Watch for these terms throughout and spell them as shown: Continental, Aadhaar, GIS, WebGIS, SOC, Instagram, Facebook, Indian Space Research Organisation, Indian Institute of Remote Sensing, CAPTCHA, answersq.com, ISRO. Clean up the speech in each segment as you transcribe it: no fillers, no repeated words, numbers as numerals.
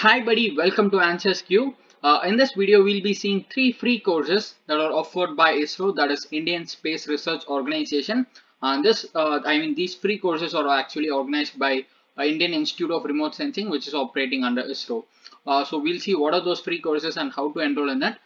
Hi buddy, welcome to AnswersQ. In this video we'll be seeing three free courses that are offered by ISRO, that is Indian Space Research Organisation, and these free courses are actually organized by Indian Institute of Remote Sensing, which is operating under ISRO. So we'll see what are those free courses and how to enroll in it.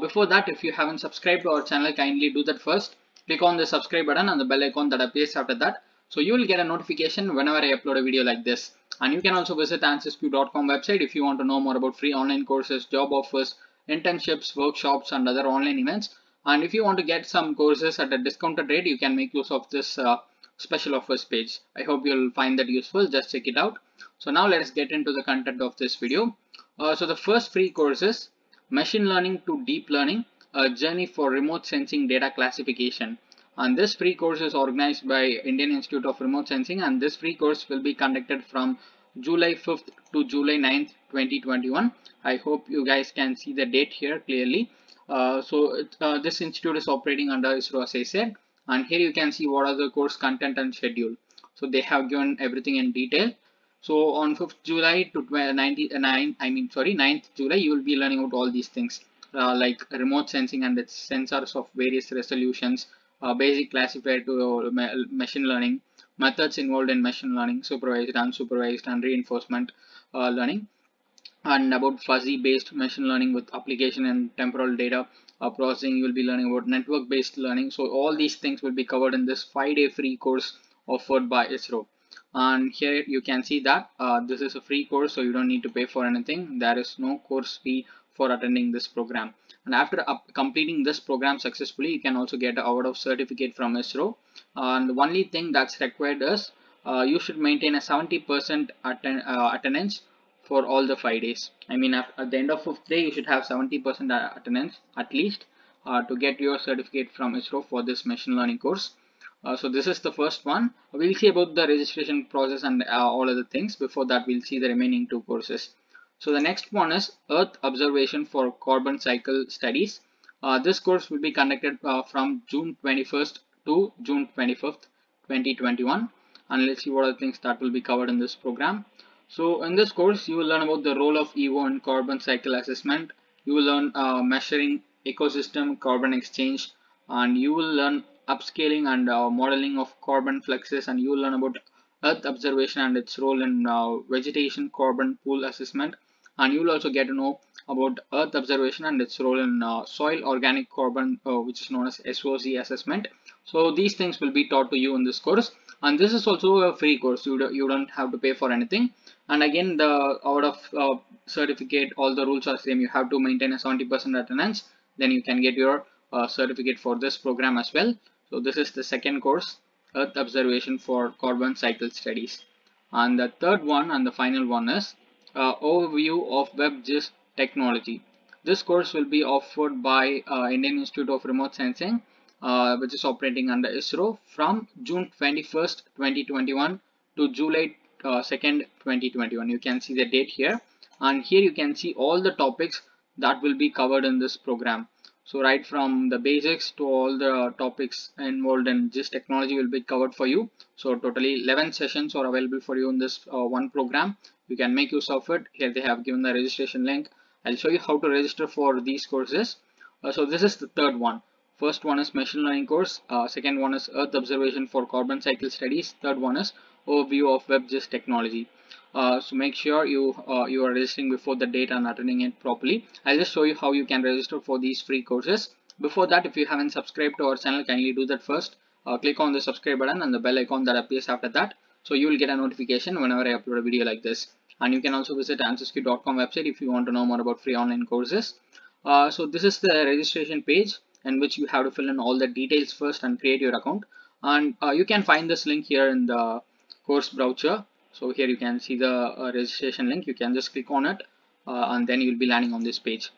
Before that, if you haven't subscribed to our channel, kindly do that first. Click on the subscribe button and the bell icon that appears after that, so you will get a notification whenever I upload a video like this. And you can also visit answersq.com website if you want to know more about free online courses, job offers, internships, workshops and other online events. And if you want to get some courses at a discounted rate, you can make use of this special offers page. I hope you'll find that useful. Just check it out. So now let's get into the content of this video. So the first free course is Machine Learning to Deep Learning, a Journey for Remote Sensing Data Classification. And this free course is organized by Indian Institute of Remote Sensing, and this free course will be conducted from July 5th to July 9th, 2021. I hope you guys can see the date here clearly. This institute is operating under ISRO, as I said, and here you can see what are the course content and schedule. So they have given everything in detail. So on 5th July to 9th July, you will be learning about all these things like remote sensing and its sensors of various resolutions, basic classifier to machine learning, methods involved in machine learning, supervised, unsupervised and reinforcement learning, and about fuzzy based machine learning with application and temporal data processing. You will be learning about network based learning. So all these things will be covered in this 5-day free course offered by ISRO. And here you can see that this is a free course, so you don't need to pay for anything. There is no course fee for attending this program, and after completing this program successfully, you can also get an award of certificate from ISRO. And the only thing that's required is you should maintain a 70% attendance for all the 5 days. I mean, at the end of 5th day, you should have 70% attendance at least to get your certificate from ISRO for this machine learning course. So this is the first one. We'll see about the registration process and all other things. Before that, we'll see the remaining two courses. So the next one is Earth Observation for Carbon Cycle Studies. This course will be conducted from June 21st to June 25th, 2021. And let's see what are the things that will be covered in this program. So in this course, you will learn about the role of EVO in carbon cycle assessment. You will learn measuring ecosystem carbon exchange, and you will learn upscaling and modeling of carbon fluxes, and you will learn about Earth observation and its role in vegetation carbon pool assessment. And you will also get to know about Earth observation and its role in soil organic carbon, which is known as SOC assessment. So these things will be taught to you in this course. And this is also a free course. You don't have to pay for anything. And again, the out of certificate, all the rules are same. You have to maintain a 70% attendance. Then you can get your certificate for this program as well. So this is the second course, Earth Observation for Carbon Cycle Studies. And the third one and the final one is Overview of WebGIS Technology. This course will be offered by Indian Institute of Remote Sensing, which is operating under ISRO, from June 21st, 2021 to July 2nd, 2021. You can see the date here, and here you can see all the topics that will be covered in this program. So right from the basics to all the topics involved in GIS technology will be covered for you. So totally 11 sessions are available for you in this one program. You can make use of it. Here they have given the registration link. I'll show you how to register for these courses. So this is the third one. First one is machine learning course. Second one is Earth observation for carbon cycle studies. Third one is overview of WebGIS technology. So make sure you are registering before the date and attending it properly. I'll just show you how you can register for these free courses. Before that, if you haven't subscribed to our channel, kindly do that first. Click on the subscribe button and the bell icon that appears after that, so you will get a notification whenever I upload a video like this. And you can also visit answersq.com website if you want to know more about free online courses. So this is the registration page, in which you have to fill in all the details first and create your account. And you can find this link here in the course browser. So here you can see the registration link. You can just click on it and then you'll be landing on this page.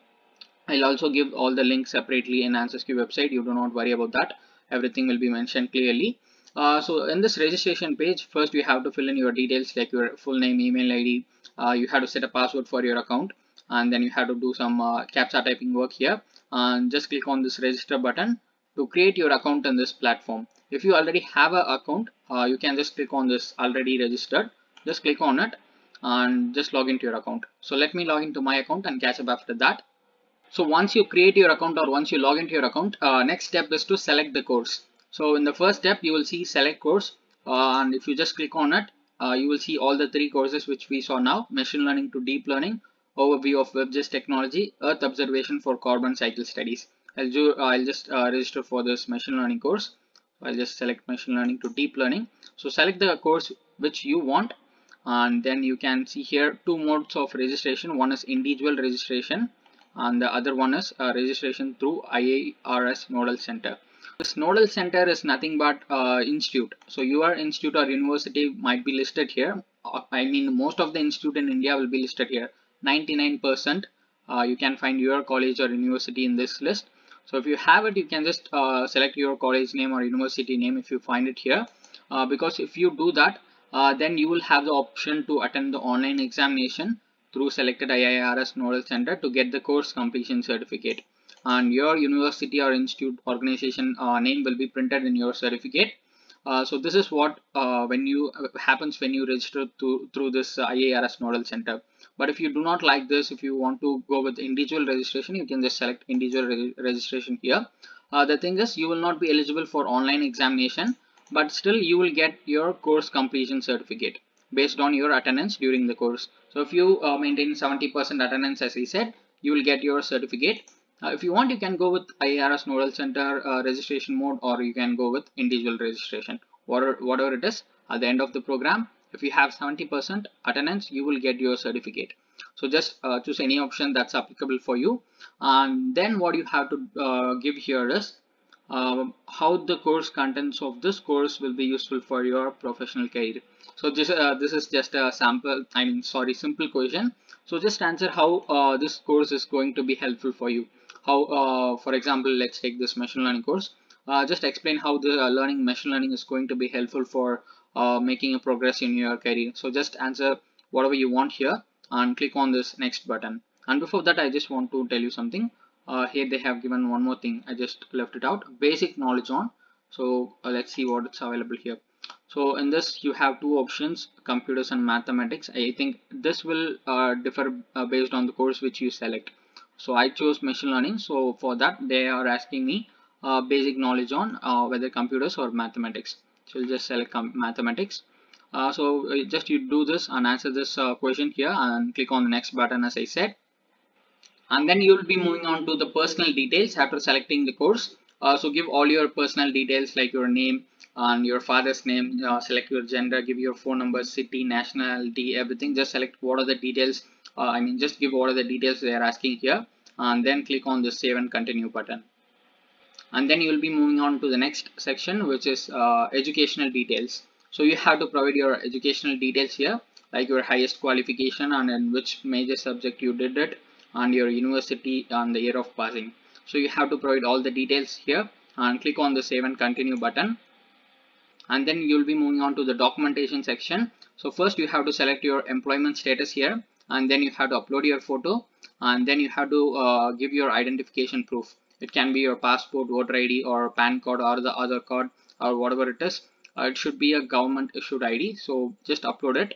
I'll also give all the links separately in AnswersQ website. You do not worry about that. Everything will be mentioned clearly. So in this registration page, first you have to fill in your details like your full name, email ID. You have to set a password for your account, and then you have to do some CAPTCHA typing work here, and just click on this register button to create your account in this platform. If you already have an account, you can just click on this already registered. Just click on it, and just log into your account. So let me log into my account and catch up after that. So once you create your account or once you log into your account, next step is to select the course. So in the first step, you will see select course, and if you just click on it, you will see all the three courses which we saw now: machine learning to deep learning, overview of WebGIS technology, earth observation for carbon cycle studies. I'll just register for this machine learning course. I'll just select machine learning to deep learning. So select the course which you want, and then you can see here two modes of registration. One is individual registration and the other one is registration through IIRS Nodal Center. This Nodal Center is nothing but institute. So your institute or university might be listed here. I mean, most of the institute in India will be listed here. 99% you can find your college or university in this list. So if you have it, you can just select your college name or university name if you find it here, because if you do that, then you will have the option to attend the online examination through selected IIRS Nodal Center to get the course completion certificate, and your university or institute organization name will be printed in your certificate. So this is what happens when you register through this IIRS Nodal Center. But if you do not like this, if you want to go with individual registration, you can just select individual registration here. The thing is, you will not be eligible for online examination, but still you will get your course completion certificate based on your attendance during the course. So if you maintain 70% attendance, as I said, you will get your certificate. If you want, you can go with IIRS Nodal Center registration mode, or you can go with individual registration, whatever it is. At the end of the program, if you have 70% attendance, you will get your certificate. So just choose any option that's applicable for you. And then what you have to give here is how the course contents of this course will be useful for your professional career. So this is just a sample, simple question. So just answer how this course is going to be helpful for you. How, for example, let's take this machine learning course. Just explain how the machine learning is going to be helpful for making a progress in your career. So just answer whatever you want here and click on this next button. And before that, I just want to tell you something. Here they have given one more thing. I just left it out. Basic knowledge on. So let's see what it's available here. So in this, you have two options: computers and mathematics. I think this will differ based on the course which you select. So I chose machine learning. So for that, they are asking me basic knowledge on whether computers or mathematics. So you'll just select mathematics. So just you do this and answer this question here and click on the next button, as I said. And then you will be moving on to the personal details after selecting the course. So give all your personal details like your name and your father's name, select your gender, give your phone number, city, nationality, everything. Just select what are the details. Just give all of the details they are asking here, and then click on the save and continue button. And then you will be moving on to the next section, which is educational details. So you have to provide your educational details here, like your highest qualification and in which major subject you did it, and your university and the year of passing. So you have to provide all the details here and click on the save and continue button. And then you will be moving on to the documentation section. So first you have to select your employment status here, and then you have to upload your photo, and then you have to give your identification proof. It can be your passport, voter ID, or PAN card, or the other card, or whatever it is. It should be a government issued ID, so just upload it.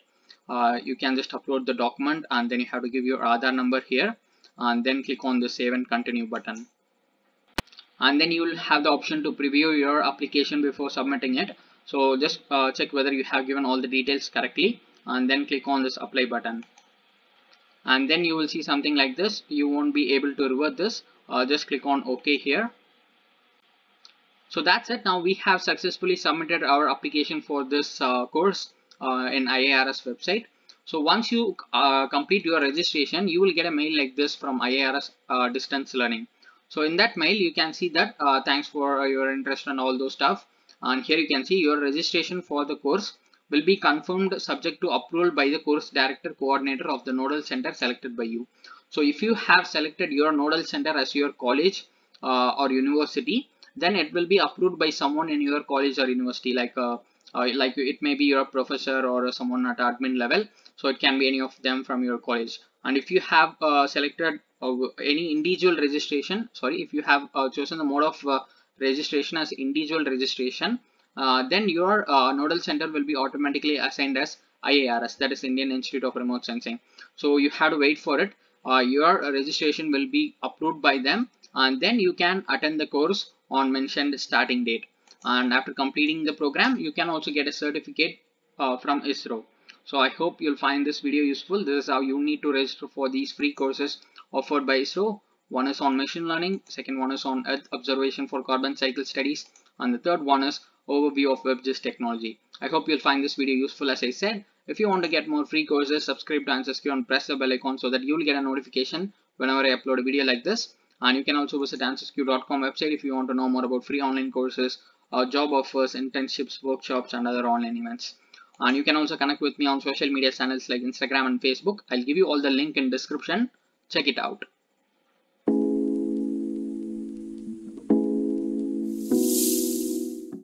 You can just upload the document, and then you have to give your Aadhaar number here, and then click on the save and continue button. And then you will have the option to preview your application before submitting it. So just check whether you have given all the details correctly, and then click on this apply button. And then you will see something like this. You won't be able to revert this. Just click on OK here. So that's it. Now we have successfully submitted our application for this course in IIRS website. So once you complete your registration, you will get a mail like this from IIRS Distance Learning. So in that mail, you can see that thanks for your interest and all those stuff. And here you can see your registration for the course will be confirmed subject to approval by the course director coordinator of the nodal center selected by you. So if you have selected your nodal center as your college or university, then it will be approved by someone in your college or university, like it may be your professor or someone at admin level. So it can be any of them from your college. And if you have selected any individual registration, if you have chosen the mode of registration as individual registration, then your nodal center will be automatically assigned as IIRS, that is Indian Institute of Remote Sensing. So you have to wait for it. Your registration will be approved by them, and then you can attend the course on mentioned starting date. And after completing the program, you can also get a certificate from ISRO. So I hope you'll find this video useful. This is how you need to register for these free courses offered by ISRO. One is on machine learning, second one is on Earth observation for carbon cycle studies, and the third one is overview of WebGIS technology. I hope you'll find this video useful. As I said, if you want to get more free courses, subscribe to AnswersQ and press the bell icon so that you'll get a notification whenever I upload a video like this. And you can also visit answersq.com website if you want to know more about free online courses, job offers, internships, workshops, and other online events. And you can also connect with me on social media channels like Instagram and Facebook. I'll give you all the link in description. Check it out.